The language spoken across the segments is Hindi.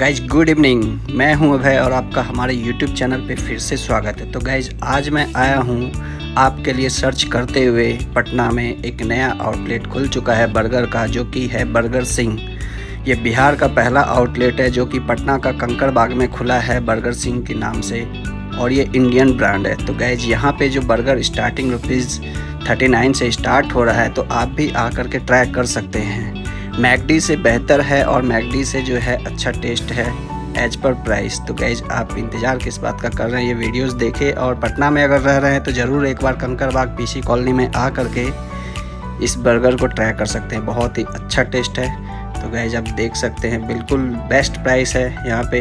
गाइज गुड इवनिंग, मैं हूं अभय और आपका हमारे YouTube चैनल पे फिर से स्वागत है। तो गाइज आज मैं आया हूं आपके लिए सर्च करते हुए, पटना में एक नया आउटलेट खुल चुका है बर्गर का, जो कि है बर्गर सिंह। ये बिहार का पहला आउटलेट है जो कि पटना का कंकड़बाग में खुला है बर्गर सिंह के नाम से, और ये इंडियन ब्रांड है। तो गाइज यहाँ पे जो बर्गर स्टार्टिंग ₹39 से स्टार्ट हो रहा है, तो आप भी आ कर के ट्राई कर सकते हैं। मैकडी से बेहतर है और मैकडी से जो है अच्छा टेस्ट है एज पर प्राइस। तो गाइज आप इंतज़ार किस बात का कर रहे हैं, ये वीडियोस देखें। और पटना में अगर रह रहे हैं तो ज़रूर एक बार कंकड़बाग पीसी कॉलोनी में आ करके इस बर्गर को ट्राई कर सकते हैं। बहुत ही अच्छा टेस्ट है। तो गाइज आप देख सकते हैं, बिल्कुल बेस्ट प्राइस है यहाँ पे।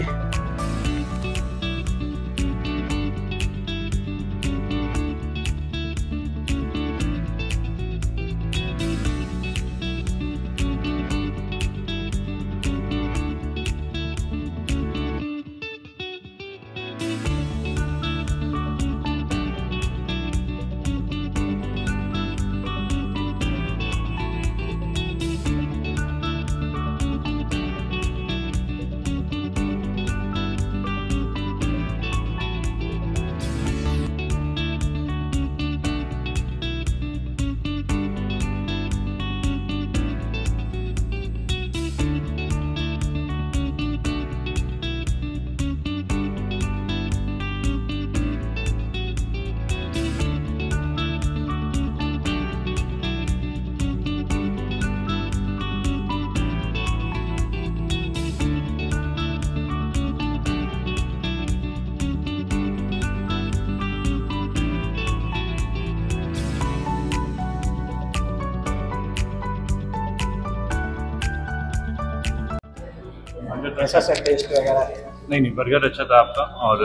कैसा सा टेस्ट वगैरह? नहीं, बर्गर अच्छा था आपका। और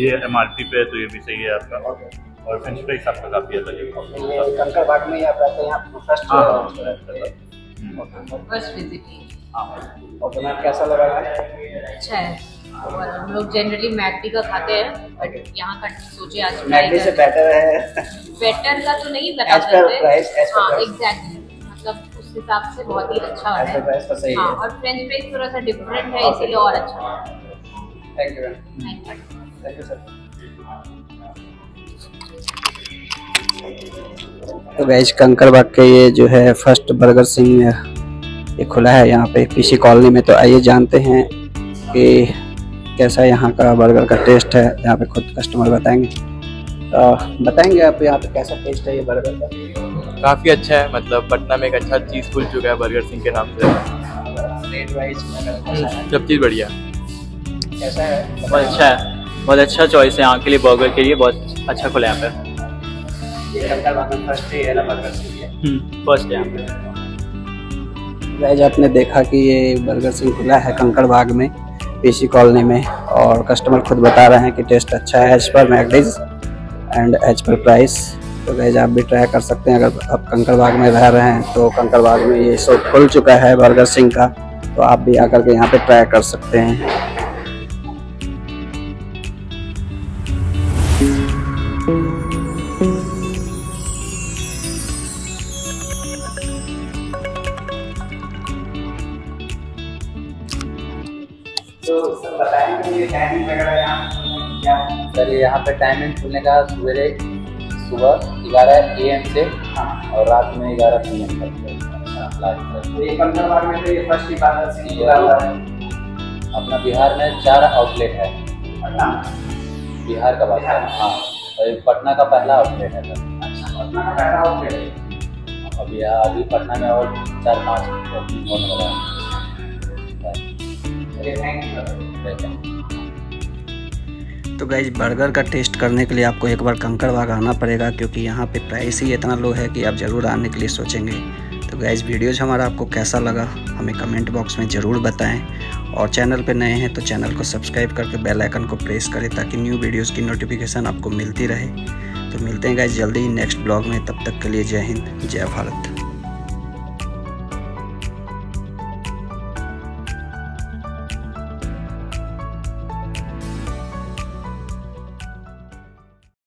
ये MRP पे है तो ये भी सही है आपका। और फ्रेंच फ्राइज आपका काफ़ी अलग है। कंकड़बाग में आप रहते हैं, आप फर्स्ट विजिट है। ओके मैम, कैसा लगा? अच्छा है। और हम लोग जनरली मैकडी का खाते हैं, बट यहाँ का सोचे आज मैकडी से बेटर है। बेटर का तो नहीं बता सकते, मतलब उस हिसाब से बहुत ही अच्छा है। हाँ, और फ्रेंच फ्राइज थोड़ा सा डिफरेंट है, इसीलिए और अच्छा है। Thank you thank you sir. तो गाइज कंकड़बाग के ये जो है फर्स्ट बर्गर सिंह ये खुला है यहाँ पे पीसी कॉलोनी में। तो आइए जानते हैं कि कैसा यहाँ का बर्गर का टेस्ट है। यहाँ पे खुद कस्टमर बताएंगे। बताएंगे आप यहाँ पे कैसा टेस्ट है ये बर्गर का? काफ़ी अच्छा है, मतलब पटना में एक अच्छा चीज़ खुल चुका है बर्गर सिंह के नाम से। रेट वाइज सब चीज़ बढ़िया। कैसा है? बहुत अच्छा है, बहुत अच्छा चॉइस है यहाँ के लिए, बर्गर के लिए बहुत अच्छा खुला है यहाँ पे। फर्स्ट है ना बर्गर सिंह, फर्स्ट है यहाँ पे। आपने देखा कि ये बर्गर सिंह खुला है कंकड़बाग में पीसी कॉलोनी में, और कस्टमर खुद बता रहे हैं कि टेस्ट अच्छा है as per McD's and as per price. तो गाइज आप भी ट्राई कर सकते हैं। अगर आप कंकड़बाग में रह रहे हैं तो कंकड़बाग में ये शॉप खुल चुका है बर्गर सिंह का, तो आप भी आकर के यहाँ पे ट्राई कर सकते हैं। तो सर बताएंगे ये टाइमिंग वगैरह यहाँ क्या? सर यहाँ पे टाइमिंग खुलने का सुबह 11 AM से, हाँ, और रात में 11 PM तक। ये कंकड़बाग में तो ये फर्स्ट ही बात है। अपना बिहार में 4 आउटलेट है, पटना बिहार का बात है। हाँ, और पटना का पहला आउटलेट है सर। अच्छा, पटना का पहला आउटलेट है। अब यहाँ अभी पटना में और 4-5 होने वाला है। Thank you. तो गाइज बर्गर का टेस्ट करने के लिए आपको एक बार कंकड़बाग आना पड़ेगा, क्योंकि यहाँ पे प्राइस ही इतना लो है कि आप ज़रूर आने के लिए सोचेंगे। तो गाइज वीडियोज़ हमारा आपको कैसा लगा हमें कमेंट बॉक्स में ज़रूर बताएं, और चैनल पे नए हैं तो चैनल को सब्सक्राइब करके बेल आइकन को प्रेस करें ताकि न्यू वीडियोज़ की नोटिफिकेशन आपको मिलती रहे। तो मिलते हैं गाइज जल्दी ही नेक्स्ट ब्लॉग में। तब तक के लिए जय हिंद, जय भारत।